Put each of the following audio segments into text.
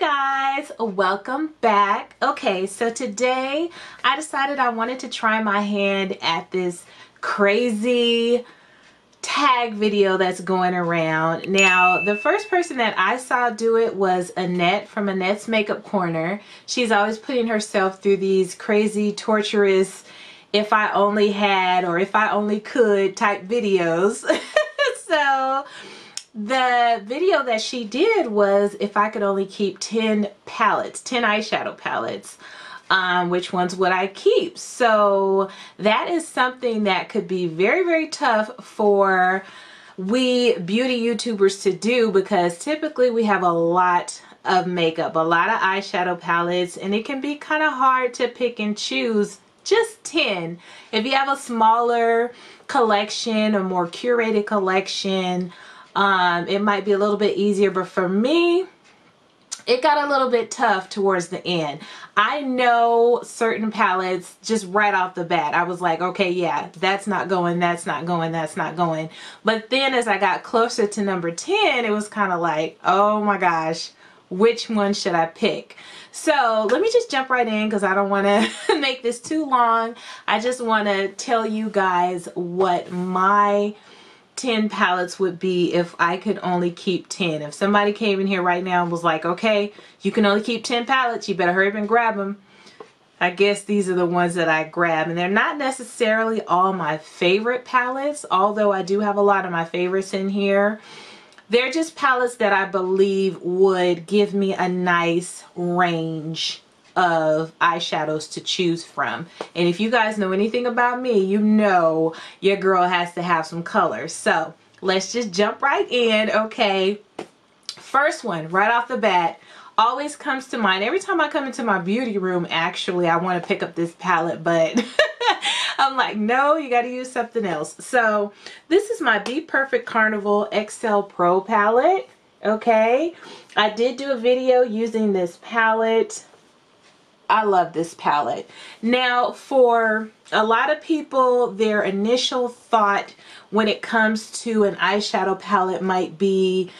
Hi guys, welcome back. Okay, so today I decided I wanted to try my hand at this crazy tag video that's going around. Now, the first person that I saw do it was Annette from Annette's Makeup Corner. She's always putting herself through these crazy, torturous, if I only had or if I only could type videos. So the video that she did was if I could only keep 10 palettes, 10 eyeshadow palettes, which ones would I keep? So that is something that could be very, very tough for we beauty YouTubers to do, because typically we have a lot of makeup, a lot of eyeshadow palettes, and it can be kind of hard to pick and choose just 10. If you have a smaller collection or more curated collection, it might be a little bit easier, but for me, it got a little bit tough towards the end. I know certain palettes just right off the bat. I was like, okay, yeah, that's not going, that's not going, that's not going. But then as I got closer to number 10, it was kind of like, oh my gosh, which one should I pick? So let me just jump right in because I don't want to make this too long. I just want to tell you guys what my 10 palettes would be if I could only keep 10. If somebody came in here right now and was like, okay, you can only keep 10 palettes, you better hurry up and grab them. I guess these are the ones that I grab, and they're not necessarily all my favorite palettes, although I do have a lot of my favorites in here. They're just palettes that I believe would give me a nice range of eyeshadows to choose from. And if you guys know anything about me, you know your girl has to have some color. So let's just jump right in. Okay, first one right off the bat always comes to mind every time I come into my beauty room. Actually, I want to pick up this palette, but I'm like, no, you got to use something else. So this is my Be Perfect Carnival XL Pro palette. Okay, I did do a video using this palette. I love this palette. Now, for a lot of people, their initial thought when it comes to an eyeshadow palette might be,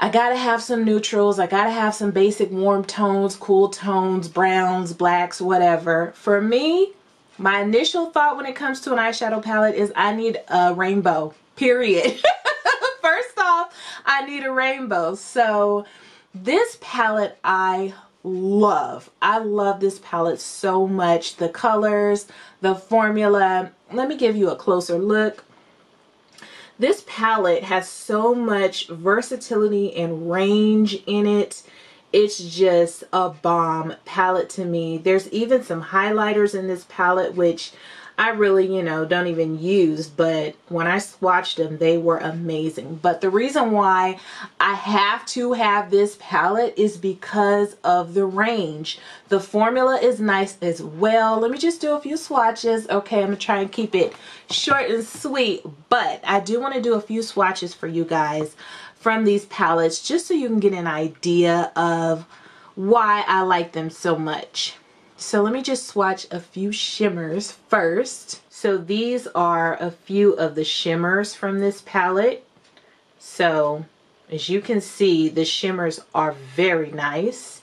I gotta have some neutrals, I gotta have some basic warm tones, cool tones, browns, blacks, whatever. For me, my initial thought when it comes to an eyeshadow palette is I need a rainbow, period. First off, I need a rainbow. So this palette I love. I love this palette so much. The colors, the formula. Let me give you a closer look. This palette has so much versatility and range in it. It's just a bomb palette to me. There's even some highlighters in this palette, which I really, you know, don't even use, but when I swatched them, they were amazing. But the reason why I have to have this palette is because of the range. The formula is nice as well. Let me just do a few swatches. Okay, I'm gonna try and keep it short and sweet, but I do want to do a few swatches for you guys from these palettes just so you can get an idea of why I like them so much. So let me just swatch a few shimmers first. So these are a few of the shimmers from this palette. So as you can see, the shimmers are very nice.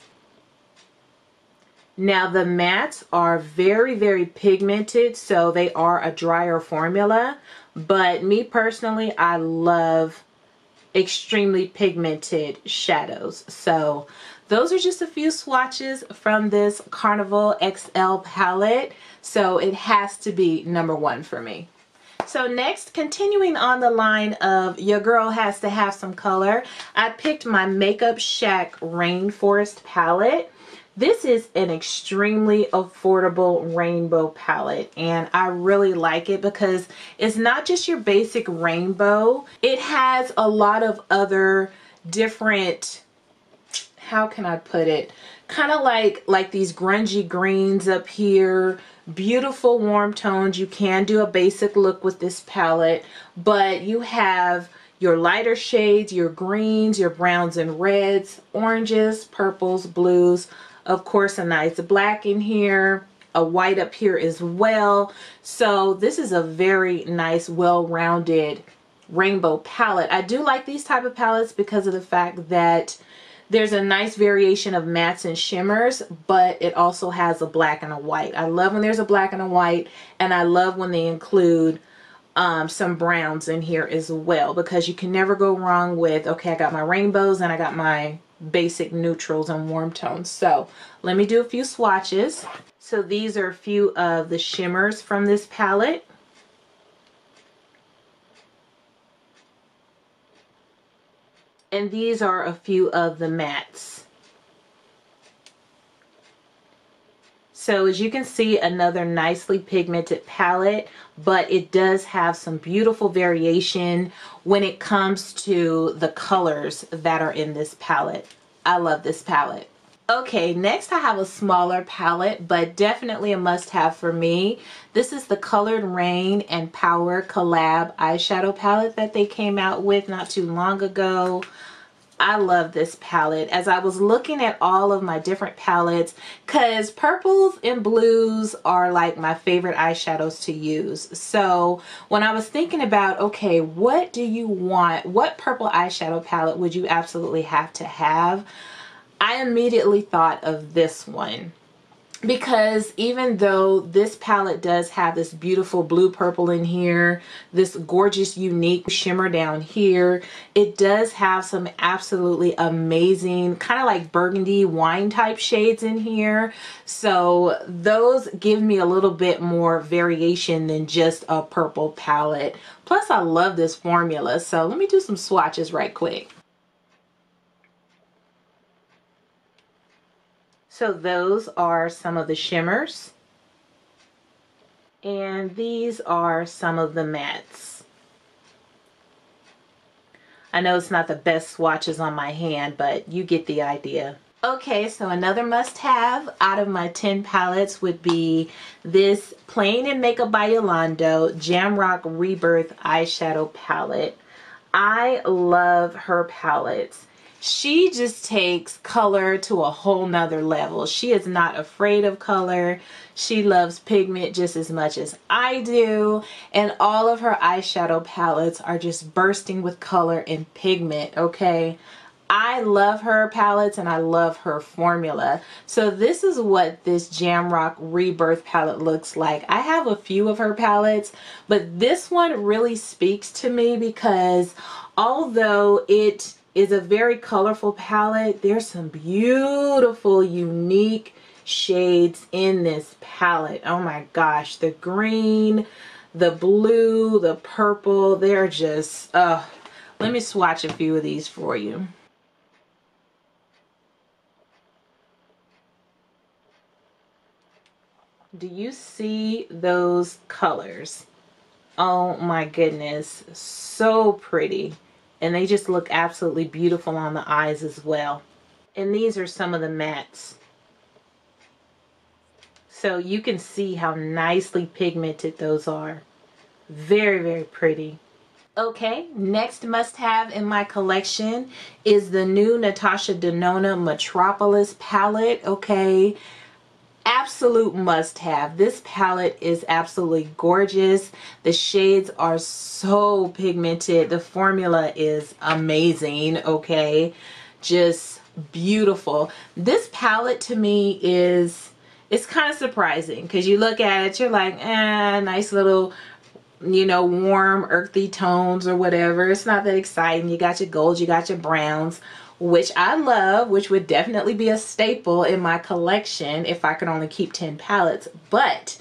Now the mattes are very, very pigmented, so they are a drier formula. But me personally, I love extremely pigmented shadows. So those are just a few swatches from this Carnival XL palette, so it has to be number one for me. So next, continuing on the line of your girl has to have some color, I picked my Makeup Shack Rainforest palette. This is an extremely affordable rainbow palette, and I really like it because it's not just your basic rainbow. It has a lot of other different, how can I put it, kind of like these grungy greens up here, beautiful warm tones. You can do a basic look with this palette, but you have your lighter shades, your greens, your browns and reds, oranges, purples, blues, of course a nice black in here, a white up here as well. So this is a very nice, well-rounded rainbow palette. I do like these type of palettes because of the fact that There's a nice variation of mattes and shimmers, but it also has a black and a white. I love when there's a black and a white, and I love when they include some browns in here as well, because you can never go wrong with, okay, I got my rainbows and I got my basic neutrals and warm tones. So let me do a few swatches. So these are a few of the shimmers from this palette. And these are a few of the mattes. So as you can see, another nicely pigmented palette, but it does have some beautiful variation when it comes to the colors that are in this palette. I love this palette. Okay, next I have a smaller palette, but definitely a must-have for me. This is the Collab Rain and Power Collab eyeshadow palette that they came out with not too long ago. I love this palette. As I was looking at all of my different palettes, because purples and blues are like my favorite eyeshadows to use. So when I was thinking about, okay, what do you want? What purple eyeshadow palette would you absolutely have to have? I immediately thought of this one, because even though this palette does have this beautiful blue purple in here, this gorgeous unique shimmer down here, it does have some absolutely amazing kind of like burgundy wine type shades in here. So those give me a little bit more variation than just a purple palette. Plus I love this formula. So let me do some swatches right quick. So those are some of the shimmers, and these are some of the mattes. I know it's not the best swatches on my hand, but you get the idea. Okay, so another must-have out of my 10 palettes would be this Plain and Makeup by Yolando Jamrock Rebirth eyeshadow palette. I love her palettes. She just takes color to a whole nother level. She is not afraid of color. She loves pigment just as much as I do. And all of her eyeshadow palettes are just bursting with color and pigment, okay? I love her palettes and I love her formula. So this is what this Jamrock Rebirth palette looks like. I have a few of her palettes, but this one really speaks to me because although it is a very colorful palette, there's some beautiful unique shades in this palette. Oh my gosh, the green, the blue, the purple, they're just let me swatch a few of these for you. Do you see those colors? Oh my goodness, so pretty. And they just look absolutely beautiful on the eyes as well. And these are some of the mattes. So you can see how nicely pigmented those are. Very, very pretty. Okay, next must-have in my collection is the new Natasha Denona Metropolis palette. Okay, absolute must-have. This palette is absolutely gorgeous. The shades are so pigmented. The formula is amazing, okay? Just beautiful. This palette to me is, it's kind of surprising because you look at it, you're like, eh, nice little, you know, warm earthy tones or whatever. It's not that exciting. You got your golds, you got your browns, which I love, which would definitely be a staple in my collection if I could only keep 10 palettes. But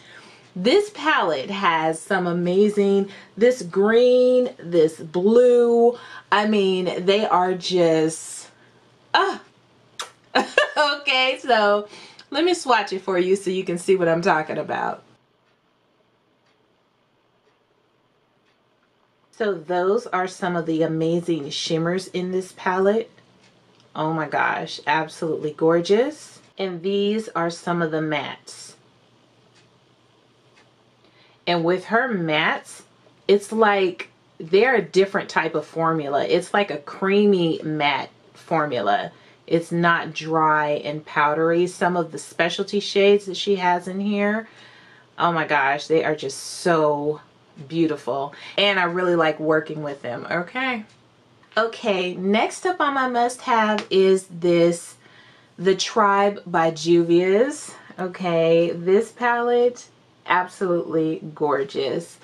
this palette has some amazing, this green, this blue, I mean, they are just, okay, so let me swatch it for you so you can see what I'm talking about. So those are some of the amazing shimmers in this palette. Oh my gosh, absolutely gorgeous. And these are some of the mattes. And with her mattes, it's like they're a different type of formula. It's like a creamy matte formula. It's not dry and powdery. Some of the specialty shades that she has in here, oh my gosh, they are just so beautiful. And I really like working with them, okay? Okay, next up on my must-have is this, the Tribe by Juvia's. Okay, this palette, absolutely gorgeous.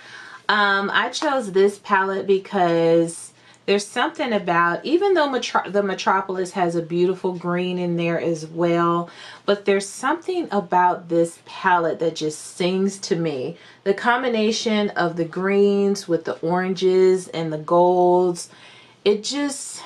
I chose this palette because there's something about, even though the Metropolis has a beautiful green in there as well, but there's something about this palette that just sings to me. The combination of the greens with the oranges and the golds, it just,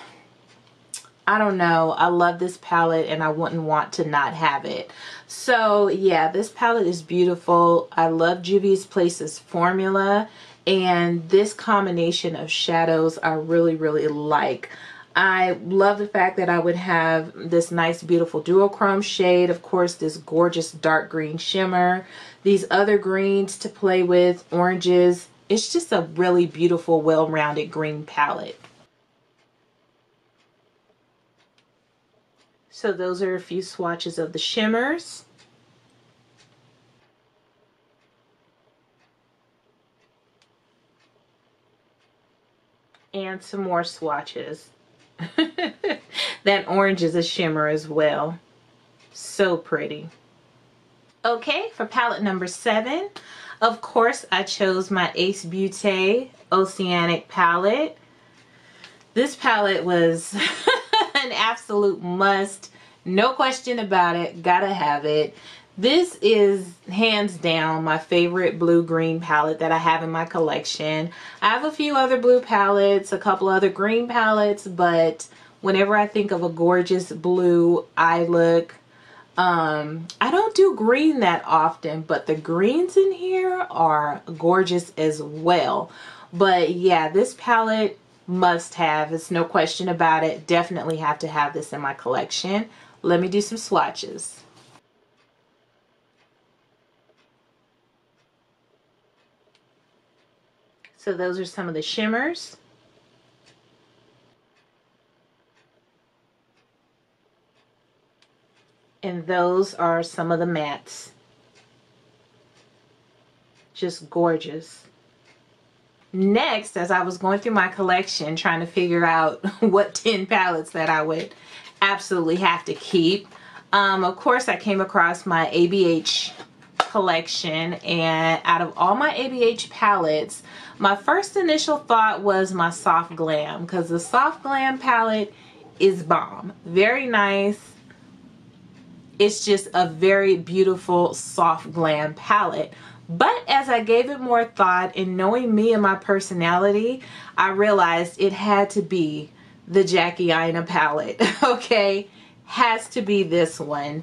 I don't know, I love this palette and I wouldn't want to not have it. So yeah, this palette is beautiful. I love Juvia's Place's formula. And this combination of shadows I really, really like. I love the fact that I would have this nice, beautiful duochrome shade. Of course, this gorgeous dark green shimmer. These other greens to play with, oranges. It's just a really beautiful, well-rounded green palette. So those are a few swatches of the shimmers. And some more swatches. That orange is a shimmer as well. So pretty. Okay, for palette number 7, of course I chose my Ace Beauté Oceanic palette. This palette was an absolute must. No question about it. Gotta have it. This is hands down my favorite blue-green palette that I have in my collection. I have a few other blue palettes, a couple other green palettes, but whenever I think of a gorgeous blue eye look, I don't do green that often, but the greens in here are gorgeous as well. But yeah, this palette must have. It's no question about it. Definitely have to have this in my collection. Let me do some swatches. So those are some of the shimmers. And those are some of the mattes. Just gorgeous. Next, as I was going through my collection trying to figure out what 10 palettes that I would absolutely have to keep, of course I came across my ABH collection, and out of all my ABH palettes, my first initial thought was my Soft Glam, because the Soft Glam palette is bomb. Very nice. It's just a very beautiful Soft Glam palette. But as I gave it more thought, and knowing me and my personality, I realized it had to be the Jackie Aina palette. Okay, has to be this one.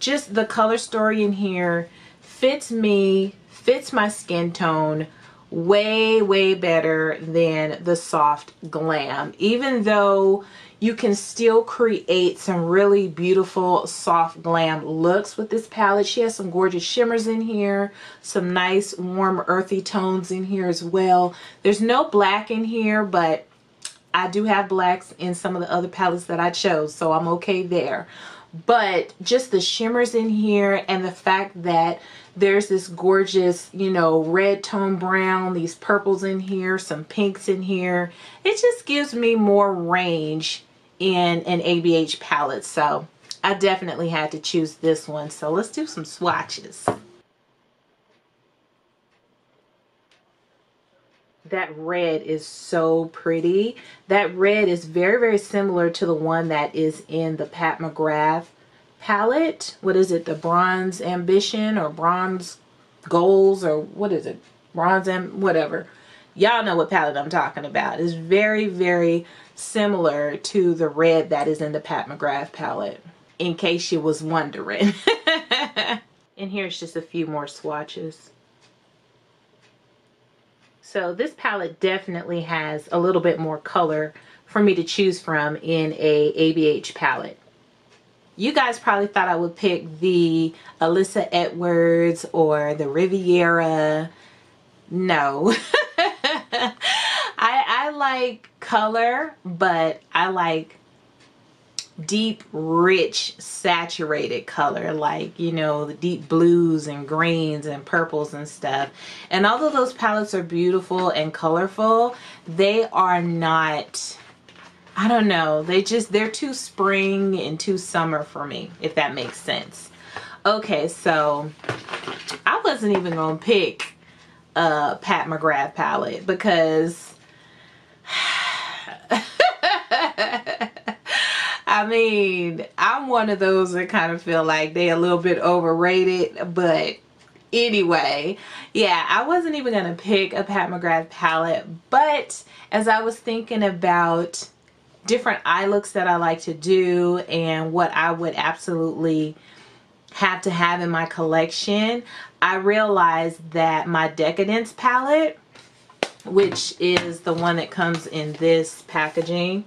Just the color story in here fits me, fits my skin tone way, way better than the Soft Glam. Even though you can still create some really beautiful Soft Glam looks with this palette. She has some gorgeous shimmers in here, some nice warm earthy tones in here as well. There's no black in here, but I do have blacks in some of the other palettes that I chose, so I'm okay there. But just the shimmers in here and the fact that there's this gorgeous, you know, red tone brown, these purples in here, some pinks in here. It just gives me more range in an ABH palette. So I definitely had to choose this one. So let's do some swatches. That red is so pretty. That red is very, very similar to the one that is in the Pat McGrath palette. What is it? The Bronze Ambition or Bronze Goals, or what is it? Bronze and whatever. Y'all know what palette I'm talking about. It's very, very similar to the red that is in the Pat McGrath palette, in case you was wondering. And here's just a few more swatches. So this palette definitely has a little bit more color for me to choose from in a ABH palette. You guys probably thought I would pick the Alyssa Edwards or the Riviera. No. I like color, but I like deep, rich, saturated color, like, you know, the deep blues and greens and purples and stuff. And although those palettes are beautiful and colorful, they are not, I don't know, they just, they're too spring and too summer for me, if that makes sense. Okay, so I wasn't even gonna pick a Pat McGrath palette because I mean, I'm one of those that kind of feel like they a little bit overrated, but anyway, yeah, I wasn't even gonna pick a Pat McGrath palette, but as I was thinking about different eye looks that I like to do and what I would absolutely have to have in my collection, I realized that my Decadence palette, which is the one that comes in this packaging,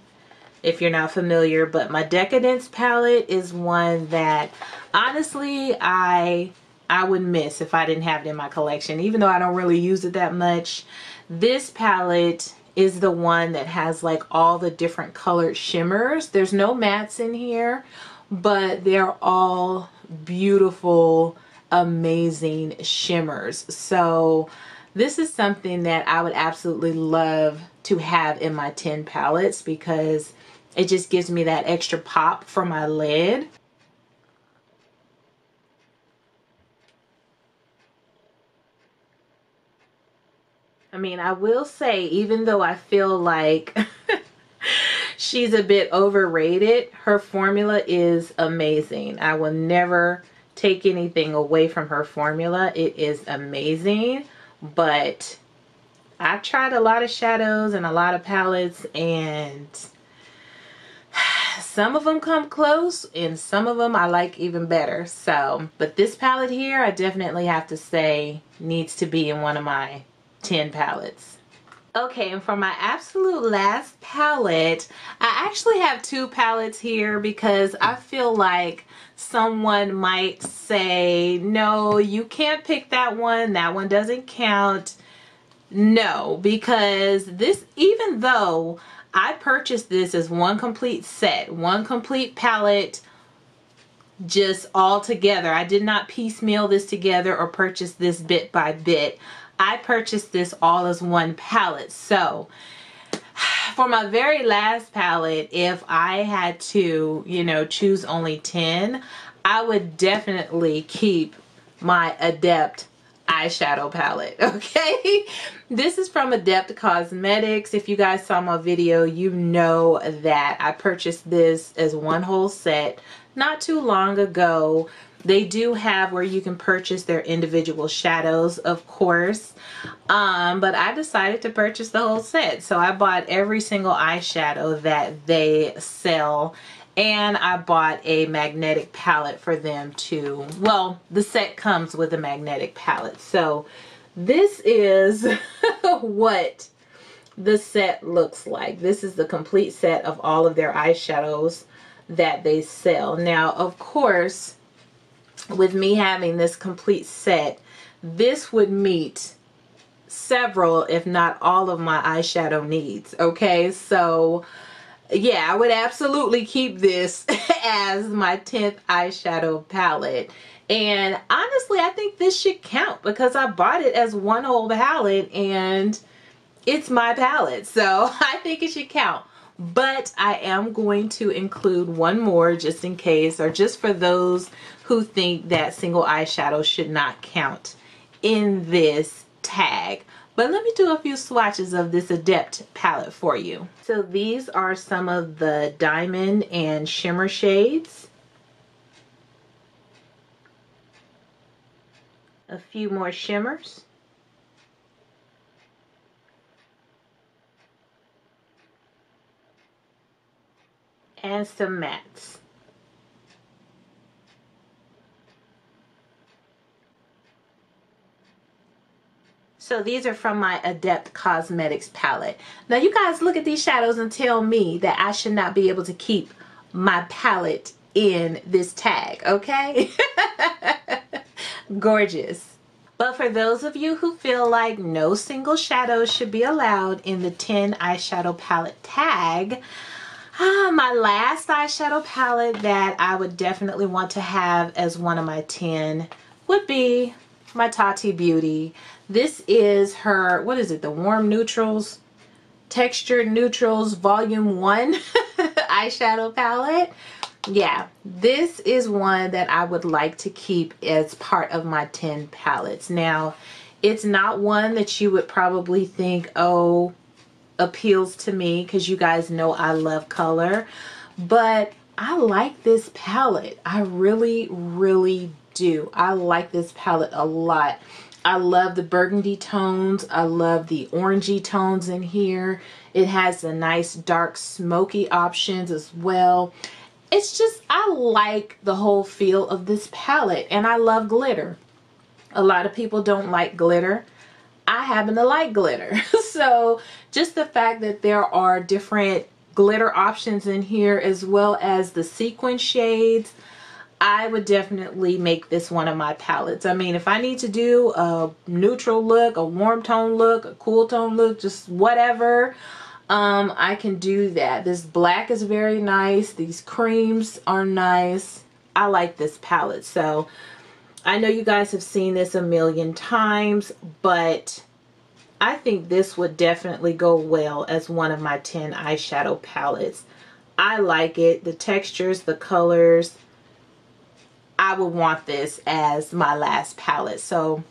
if you're not familiar, but my Decadence palette is one that honestly I would miss if I didn't have it in my collection, even though I don't really use it that much. This palette is the one that has like all the different colored shimmers. There's no mattes in here, but they're all beautiful, amazing shimmers. So this is something that I would absolutely love to have in my 10 palettes because it just gives me that extra pop for my lid. I mean, I will say, even though I feel like she's a bit overrated, her formula is amazing. I will never take anything away from her formula. It is amazing, but I've tried a lot of shadows and a lot of palettes, and some of them come close and some of them I like even better. So, but this palette here, I definitely have to say needs to be in one of my 10 palettes. Okay, and for my absolute last palette, I actually have two palettes here because I feel like someone might say, no, you can't pick that one doesn't count. No, because this, even though I purchased this as one complete set, one complete palette, just all together, I did not piecemeal this together or purchase this bit by bit. I purchased this all as one palette. So for my very last palette, if I had to, you know, choose only 10, I would definitely keep my Adept eyeshadow palette. Okay, this is from Adept Cosmetics. If you guys saw my video, you know that I purchased this as one whole set not too long ago. They do have where you can purchase their individual shadows, of course, but I decided to purchase the whole set. So I bought every single eyeshadow that they sell, and I bought a magnetic palette for them too. Well, the set comes with a magnetic palette. So this is what the set looks like. This is the complete set of all of their eyeshadows that they sell. Now, of course, with me having this complete set, this would meet several, if not all, of my eyeshadow needs. Okay, so yeah, I would absolutely keep this as my 10th eyeshadow palette. And honestly, I think this should count because I bought it as one whole palette and it's my palette, so I think it should count. But I am going to include one more just in case, or just for those who think that single eyeshadow should not count in this tag. But let me do a few swatches of this Adept palette for you. So these are some of the diamond and shimmer shades. A few more shimmers. And some mattes. So these are from my Adept Cosmetics palette. Now you guys look at these shadows and tell me that I should not be able to keep my palette in this tag, okay? Gorgeous. But for those of you who feel like no single shadow should be allowed in the 10 eyeshadow palette tag, My last eyeshadow palette that I would definitely want to have as one of my 10 would be my Tati Beauty. This is her, what is it, the Warm Neutrals, Textured Neutrals Volume 1 eyeshadow palette. Yeah, this is one that I would like to keep as part of my 10 palettes. Now, it's not one that you would probably think, oh, appeals to me, because you guys know I love color, but I like this palette. I really, really do. I like this palette a lot. I love the burgundy tones. I love the orangey tones in here. It has the nice dark smoky options as well. It's just, I like the whole feel of this palette, and I love glitter. A lot of people don't like glitter. I happen to like glitter. So just the fact that there are different glitter options in here, as well as the sequin shades, I would definitely make this one of my palettes. I mean, if I need to do a neutral look, a warm tone look, a cool tone look, just whatever, I can do that. This black is very nice. These creams are nice. I like this palette. So I know you guys have seen this a million times, but I think this would definitely go well as one of my 10 eyeshadow palettes. I like it. The textures, the colors. I would want this as my last palette. So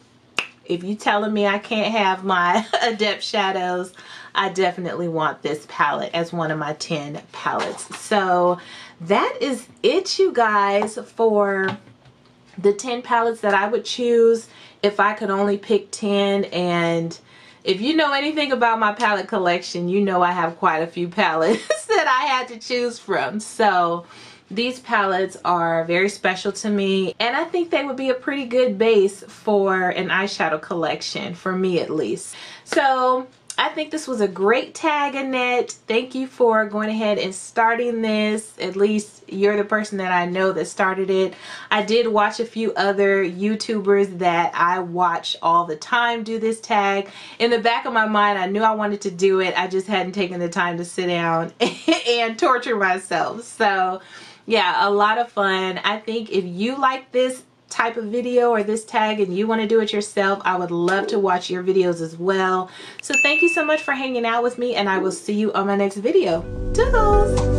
if you're telling me I can't have my Adept shadows, I definitely want this palette as one of my 10 palettes. So that is it, you guys, for the 10 palettes that I would choose if I could only pick 10. And if you know anything about my palette collection, you know I have quite a few palettes that I had to choose from. So these palettes are very special to me, and I think they would be a pretty good base for an eyeshadow collection, for me at least. So I think this was a great tag, Annette. Thank you for going ahead and starting this. At least you're the person that I know that started it. I did watch a few other YouTubers that I watch all the time do this tag. In the back of my mind, I knew I wanted to do it. I just hadn't taken the time to sit down and torture myself. So yeah, a lot of fun. I think if you like this type of video or this tag and you want to do it yourself, I would love to watch your videos as well. So thank you so much for hanging out with me, and I will see you on my next video. Toodles!